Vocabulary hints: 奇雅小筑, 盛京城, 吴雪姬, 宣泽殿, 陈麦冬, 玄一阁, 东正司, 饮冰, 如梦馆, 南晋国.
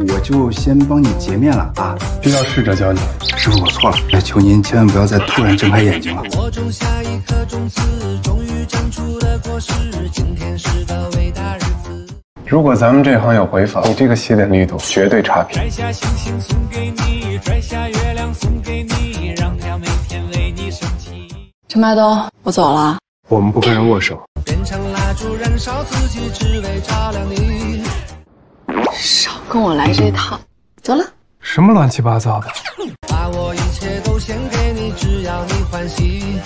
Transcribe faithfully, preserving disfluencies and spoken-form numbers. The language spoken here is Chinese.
我就先帮你洁面了啊！就要试着教你，师傅，我错了，也求您千万不要再突然睁开眼睛了。如果咱们这行有回访，你这个洗脸力度绝对差评。陈麦冬，我走了。我们不跟人握手。 少跟我来这套，走了。什么乱七八糟的！把我一切都献给你，只要你欢喜。